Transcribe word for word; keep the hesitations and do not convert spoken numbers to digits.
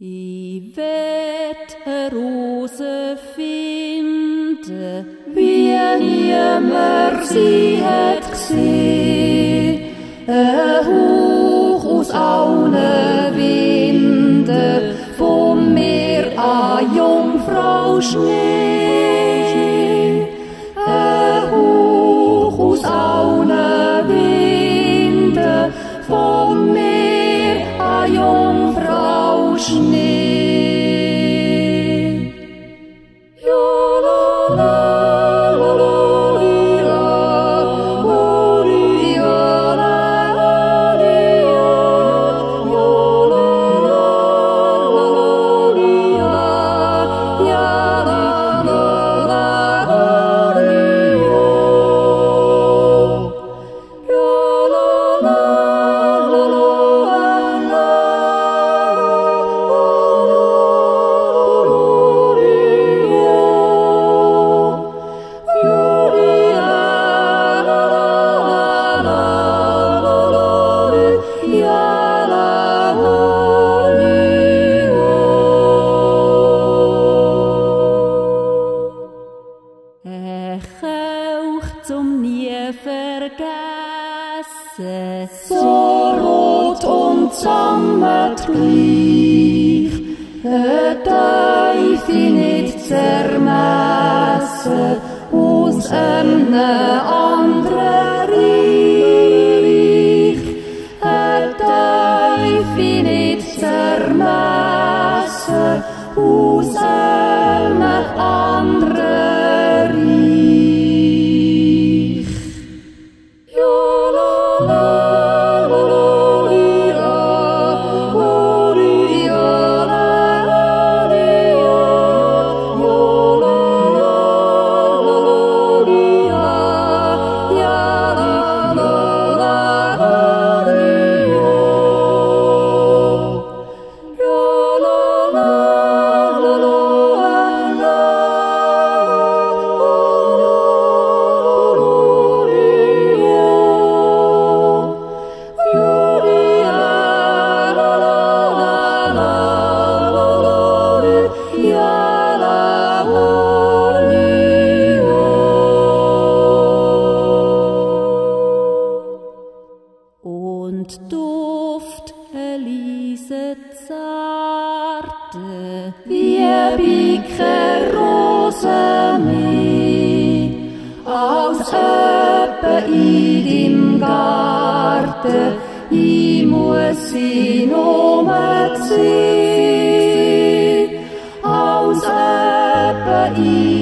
I Wetterrose finde, wie nimmer sie het gseh, e Hoch aus alle Winde, vom Meer a Jungfrau Schnee. E Hoch aus alle Winde, vom Meer a Jungfrau Schnee. So rot und sammert gleich, e Teufel nicht zermesse aus erne andere Reich. E Teufel nicht zermesse aus erne andere Reich. Wie bieke Rose meh, als öppe in dem Garten, i muss sie nochmals seh, als öppe in